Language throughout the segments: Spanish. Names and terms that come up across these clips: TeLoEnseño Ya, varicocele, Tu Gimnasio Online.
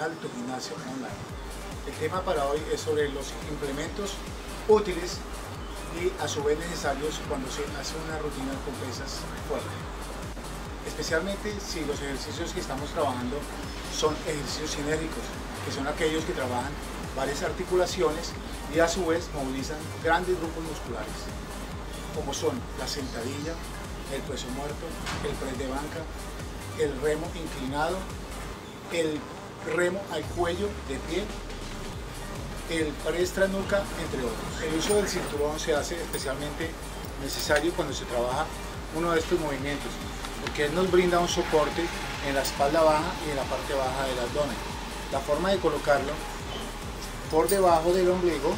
canal Tu Gimnasio Online. El tema para hoy es sobre los implementos útiles y a su vez necesarios cuando se hace una rutina con pesas fuerte. Especialmente si los ejercicios que estamos trabajando son ejercicios sinérgicos, que son aquellos que trabajan varias articulaciones y a su vez movilizan grandes grupos musculares, como son la sentadilla, el peso muerto, el press de banca, el remo inclinado, el remo al cuello de pie, el press tras nuca, entre otros. El uso del cinturón se hace especialmente necesario cuando se trabaja uno de estos movimientos, porque él nos brinda un soporte en la espalda baja y en la parte baja del abdomen. La forma de colocarlo: por debajo del ombligo,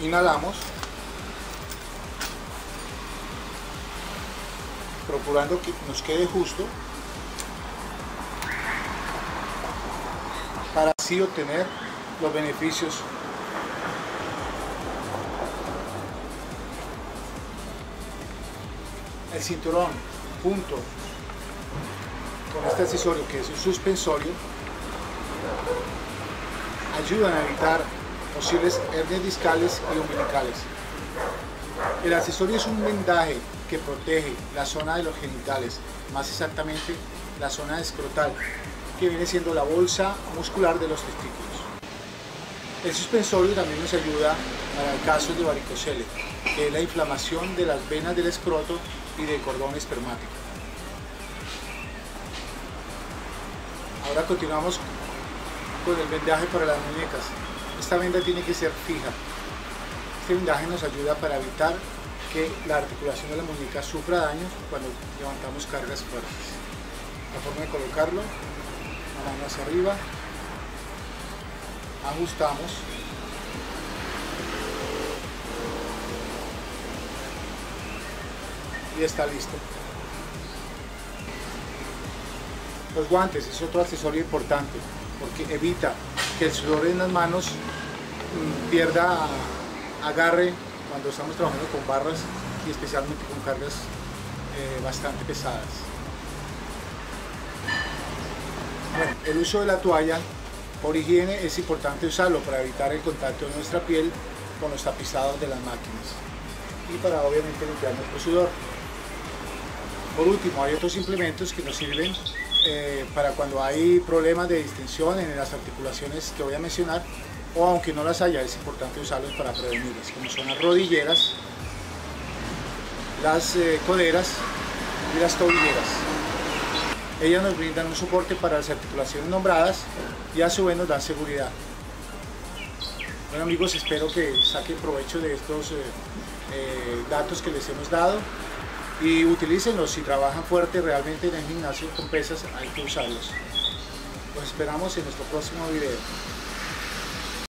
inhalamos, procurando que nos quede justo para así obtener los beneficios del cinturón, junto con este accesorio que es un suspensorio, ayudan a evitar posibles hernias discales y umbilicales. El accesorio es un vendaje que protege la zona de los genitales, más exactamente la zona escrotal, que viene siendo la bolsa muscular de los testículos. El suspensorio también nos ayuda para el caso de varicocele, que es la inflamación de las venas del escroto y del cordón espermático. Ahora continuamos con el vendaje para las muñecas. Esta venda tiene que ser fija. Este vendaje nos ayuda para evitar que la articulación de la muñeca sufra daños cuando levantamos cargas fuertes. La forma de colocarlo: la mano hacia arriba, ajustamos, y está listo. Los guantes es otro accesorio importante, porque evita que el sudor en las manos pierda agarre cuando estamos trabajando con barras y especialmente con cargas bastante pesadas. Bueno, el uso de la toalla por higiene es importante usarlo para evitar el contacto de nuestra piel con los tapizados de las máquinas y para obviamente limpiar nuestro sudor. Por último, hay otros implementos que nos sirven para cuando hay problemas de distensión en las articulaciones que voy a mencionar, o aunque no las haya, es importante usarlos para prevenirlas, como son las rodilleras, las coderas y las tobilleras. Ellas nos brindan un soporte para las articulaciones nombradas y a su vez nos dan seguridad. Bueno amigos, espero que saquen provecho de estos datos que les hemos dado. Y utilícenlos. Si trabajan fuerte realmente en el gimnasio con pesas, hay que usarlos. Los esperamos en nuestro próximo video.